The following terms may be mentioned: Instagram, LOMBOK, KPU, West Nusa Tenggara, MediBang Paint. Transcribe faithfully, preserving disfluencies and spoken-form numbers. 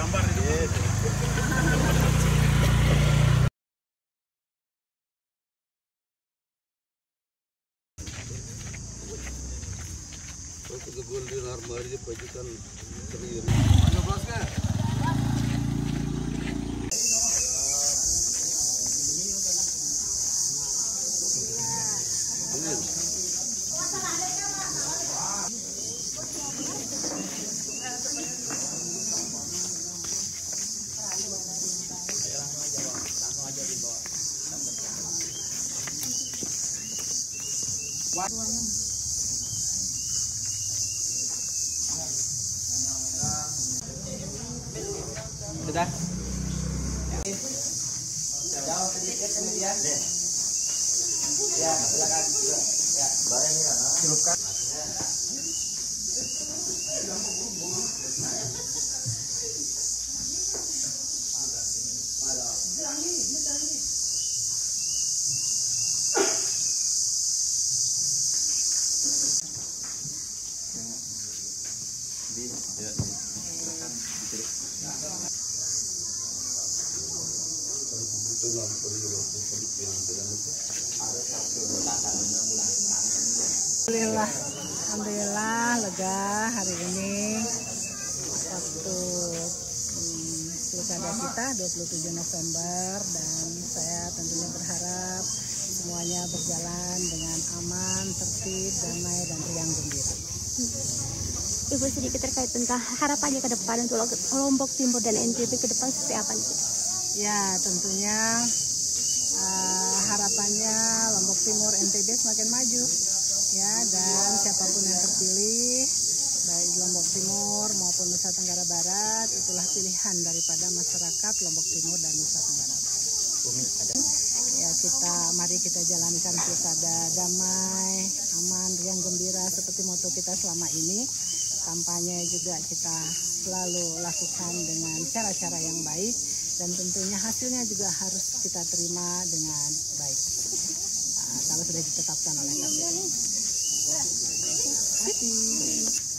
gambar itu. Yes. Sudah. Ya, silakan. Ya, barangnya. Silahkan. Alhamdulillah, alhamdulillah lega hari ini waktu hmm, pilkada kita dua puluh tujuh November, dan saya tentunya berharap semuanya berjalan dengan aman, tertib, damai, dan riang gembira. Ibu sedikit terkait tentang harapannya ke depan untuk Lombok Timur dan N T B ke depan seperti apa nih? Ya, tentunya uh, harapannya Lombok Timur N T B semakin maju, ya, dan siapapun yang terpilih baik Lombok Timur maupun Nusa Tenggara Barat, itulah pilihan daripada masyarakat Lombok Timur dan Nusa Tenggara Barat. Ya, kita mari kita jalankan pilkada damai, aman, riang gembira seperti moto kita selama ini. Kampanye juga kita selalu lakukan dengan cara-cara yang baik. Dan tentunya hasilnya juga harus kita terima dengan baik. Nah, kalau sudah ditetapkan oleh K P U. Terima kasih.